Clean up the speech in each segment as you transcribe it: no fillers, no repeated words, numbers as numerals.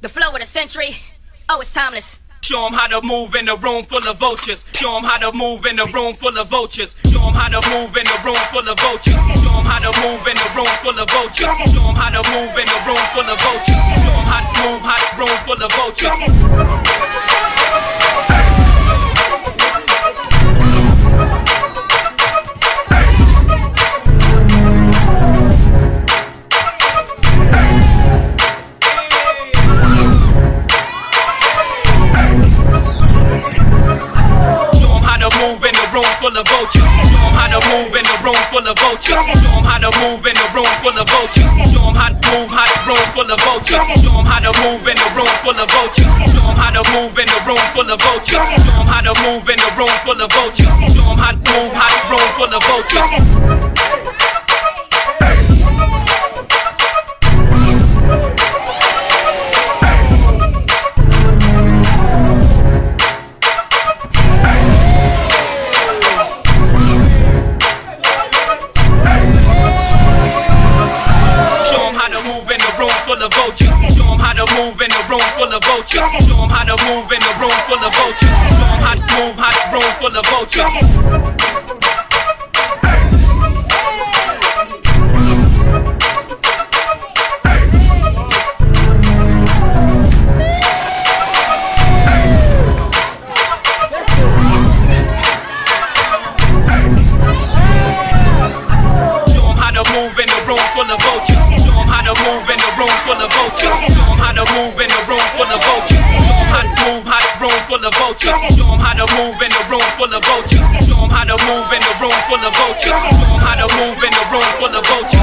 The flow of the century, oh, it's timeless. Show 'em how to move in the room full of vultures. Show 'em how to move in the room full of vultures. Show 'em how to move in the room full of vultures. Show 'em how to move in the room full of vultures. Show 'em how to move in the room full of vultures. Show 'em how to move in the room full of vultures. Show 'em how to move in the room full of vultures. Show 'em how to move in the room full of vultures. Show 'em how to move in the room full of vultures. Show 'em how to move in the room full of vultures. Show 'em how to move in the room full of vultures. Show 'em how to move in the room full of vultures. Show 'em how to move in the room full of vultures. Show 'em how to move in the room full of vultures. Show 'em how to move in the room full of vultures. Show 'em how to move in the room full of vultures. Show 'em how to move in the room full of vultures. Show 'em how to move in the room full of vultures. Show 'em how to move in the room full of vultures.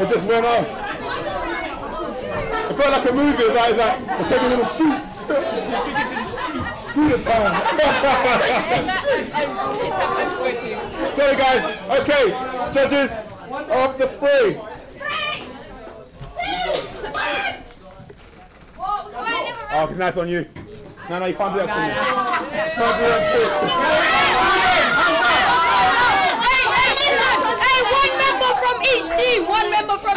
It just went off. It felt like a movie. It was like we're taking little shoots. You took it to the street. Scooter time. I swear to you. Sorry guys. Okay, judges of the three. 3, 2, 1. Oh, it's nice on you. No, you can't do that to me. Can't do that to me. Hey, listen. Hey, one member from each team. One member from